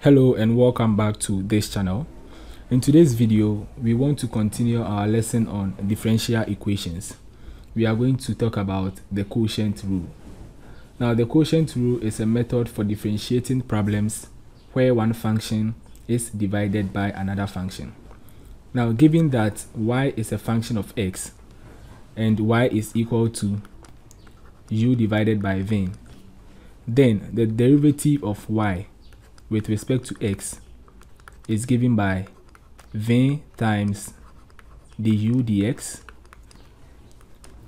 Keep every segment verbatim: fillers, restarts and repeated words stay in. Hello and welcome back to this channel. In today's video, we want to continue our lesson on differential equations. We are going to talk about the quotient rule. Now, the quotient rule is a method for differentiating problems where one function is divided by another function. Now, given that y is a function of x and y is equal to u divided by v, then the derivative of y with respect to x is given by v times du dx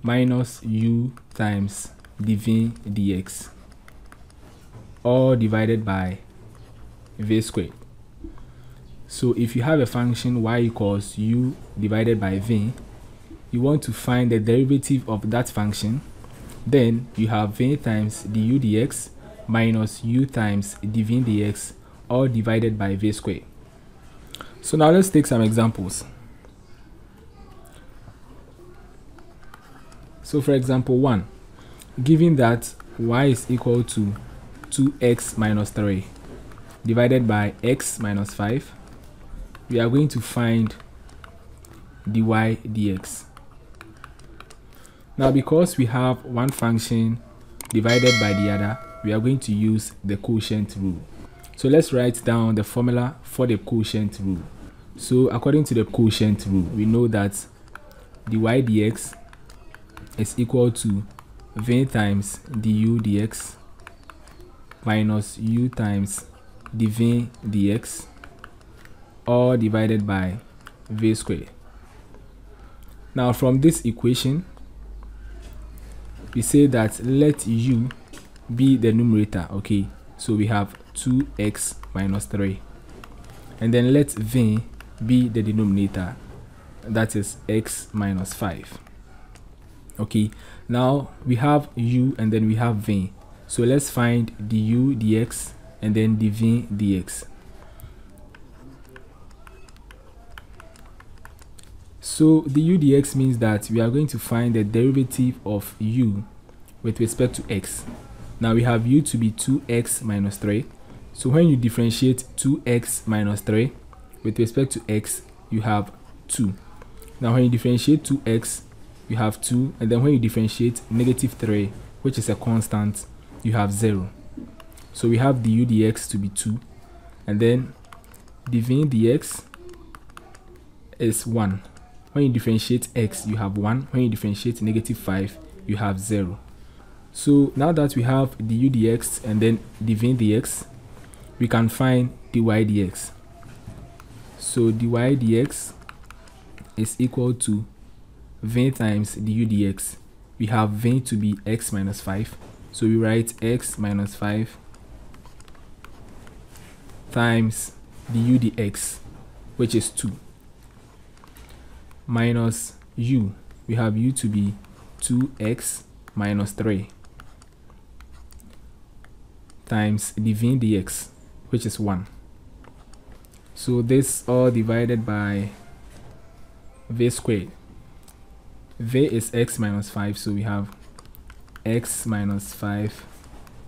minus u times dv dx, all divided by v squared. So if you have a function y equals u divided by v, you want to find the derivative of that function, then you have v times du dx minus u times dv dx, all divided by v squared. So now let's take some examples. So for example one, given that y is equal to two x minus three divided by x minus five, we are going to find dy dx. Now, because we have one function divided by the other, we are going to use the quotient rule. So let's write down the formula for the quotient rule. So according to the quotient rule, we know that dy dx is equal to v times du dx minus u times dv dx, all divided by v squared. Now from this equation, we say that let u be the numerator. Okay, so we have two x minus three, and then let v be the denominator, that is x minus five. Okay, now we have u and then we have v, so let's find du dx and then dv dx. So du dx means that we are going to find the derivative of u with respect to x. Now we have u to be two x minus three. So when you differentiate two x minus three with respect to x, you have two. Now when you differentiate two x, you have two. And then when you differentiate negative three, which is a constant, you have zero. So we have du dx to be two. And then dv dx is one. When you differentiate x, you have one. When you differentiate negative five, you have zero. So now that we have du dx and then dv dx, we can find dy dx. So dy dx is equal to v times du dx. We have v to be x minus five. So we write x minus five times du dx, which is two, minus u. We have u to be two x minus three times dv dx, which is one. So this all divided by v squared. V is x minus five, so we have x minus five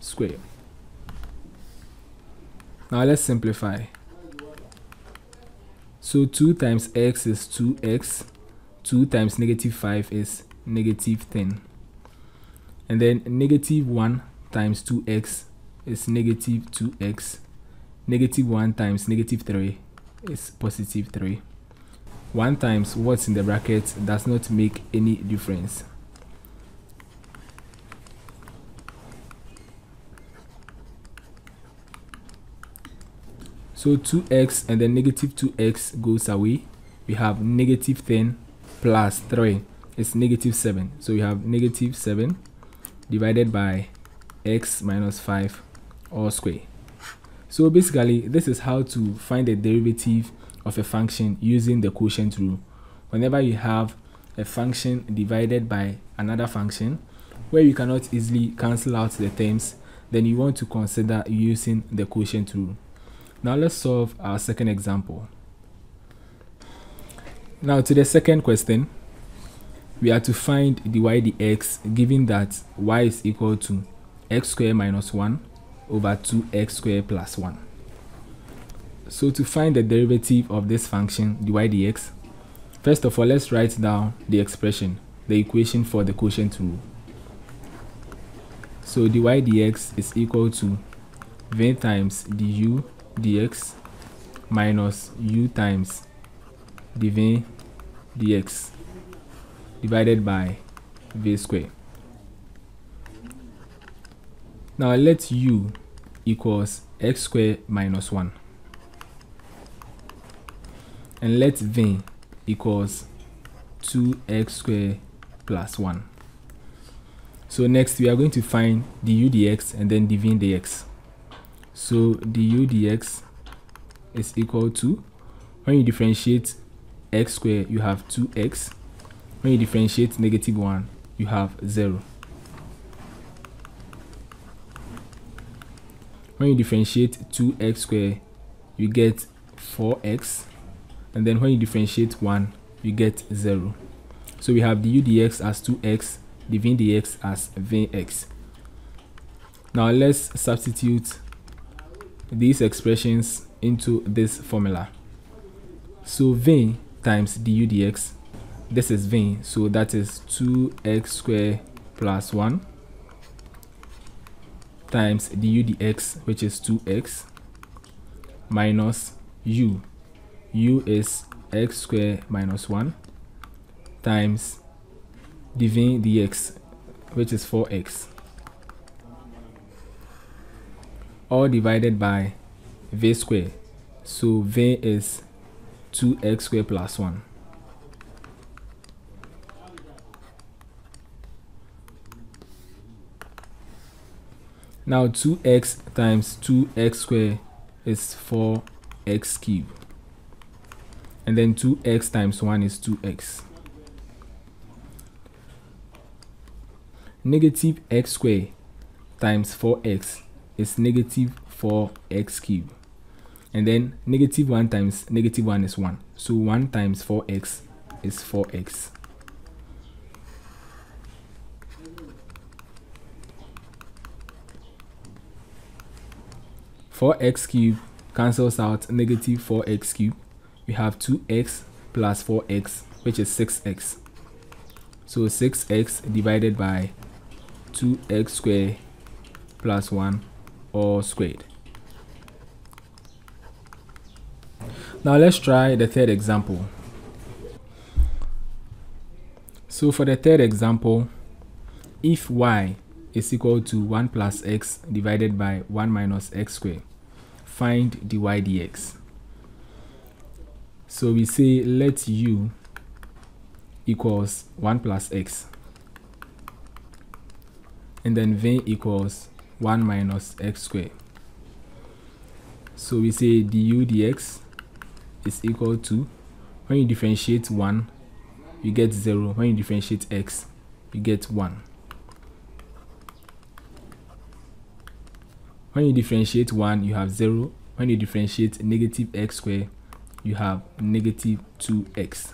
squared. Now let's simplify. So two times x is two x, two times negative five is negative ten, and then negative one times two x is negative two x. Negative one times negative three is positive three. one times what's in the bracket does not make any difference. So two x and then negative two x goes away. We have negative ten plus three is negative seven. So we have negative seven divided by x minus five all square. So basically, this is how to find the derivative of a function using the quotient rule. Whenever you have a function divided by another function where you cannot easily cancel out the terms, then you want to consider using the quotient rule. Now let's solve our second example. Now to the second question, we are to find dy dx given that y is equal to x squared minus one over two x squared plus one. So to find the derivative of this function dy dx, first of all, let's write down the expression, the equation for the quotient rule. So dy dx is equal to v times du dx minus u times dv dx divided by v squared. Now let u equals x squared minus one, and let v equals two x squared plus one. So next we are going to find du dx and then dv dx. So du dx is equal to, when you differentiate x squared you have two x, when you differentiate negative one you have zero, when you differentiate two x squared you get four x, and then when you differentiate one you get zero. So we have du dx as two x, dv dx as vx. Now let's substitute these expressions into this formula. So v times du dx, this is v, so that is two x squared plus one times du dx, which is two x, minus u, u is x squared minus one, times dv dx, which is four x, all divided by v squared. So v is two x squared plus one. Now two x times two x squared is four x cubed, and then two x times one is two x. Negative x squared times four x is negative four x cubed, and then negative one times negative one is one, so one times four x is four x. four x cubed cancels out negative four x cubed. We have two x plus four x, which is six x. So six x divided by two x squared plus one, all squared. Now let's try the third example. So for the third example, if y is equal to one plus x divided by one minus x squared, find dy dx. So we say let u equals one plus x, and then v equals one minus x squared. So we say du dx is equal to, when you differentiate one you get zero, when you differentiate x you get one, when you differentiate one you have zero, when you differentiate negative x squared you have negative two x.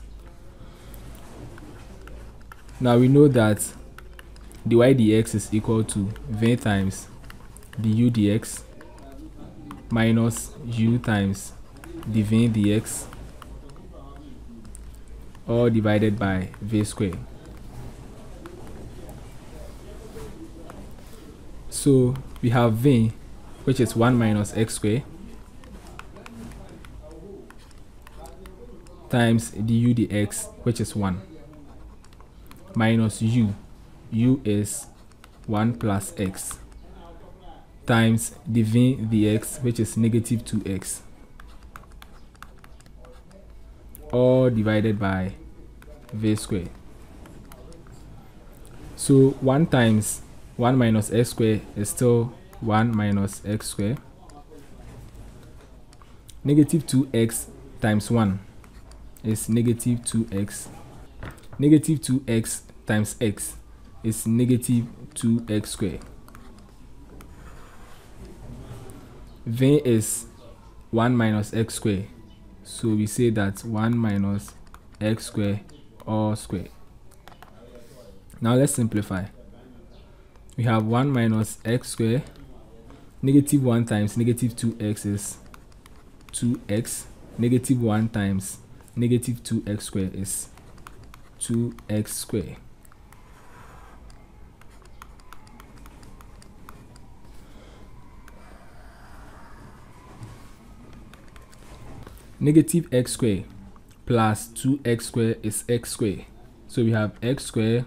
Now we know that dy dx is equal to v times du dx minus u times dv dx, all divided by v squared. So we have v, which is one minus x squared, times du dx, which is one, minus u, u is one plus x, times dv dx, which is negative two x, all divided by v squared. So one times one minus x squared is still one minus x squared. Negative two x times one is negative two x. Negative two x times x is negative two x squared. V is one minus x squared, so we say that one minus x squared, all squared. Now let's simplify. We have one minus x squared, negative one times negative two x is two x. Negative one times negative two x squared is two x squared. Negative x squared plus two x squared is x squared. So we have x squared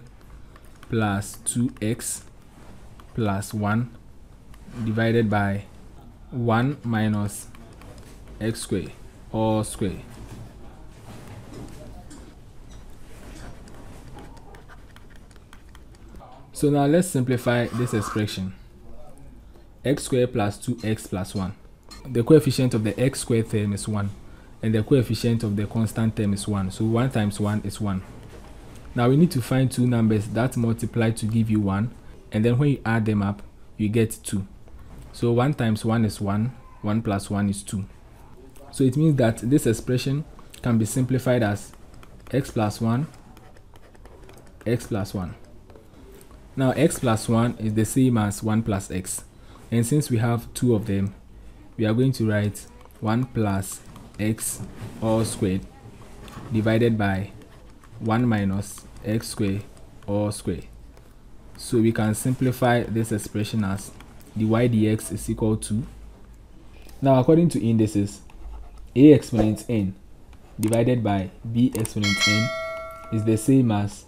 plus two x plus one divided by one minus x squared, all squared. So now let's simplify this expression. X squared plus two x plus one. The coefficient of the x squared term is one, and the coefficient of the constant term is one. So one times one is one. Now we need to find two numbers that multiply to give you one, and then when you add them up, you get two. So one times one is one, one plus one is two. So it means that this expression can be simplified as x plus one, x plus one. Now x plus one is the same as one plus x. And since we have two of them, we are going to write one plus x all squared divided by one minus x squared all squared. So we can simplify this expression as dy dx is equal to, now according to indices, a exponent n divided by b exponent n is the same as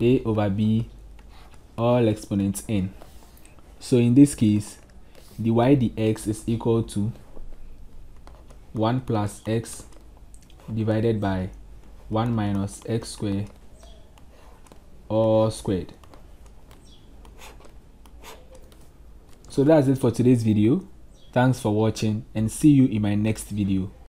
a over b all exponent n. So in this case, dy dx is equal to one plus x divided by one minus x squared all squared. So that's it for today's video. Thanks for watching, and see you in my next video.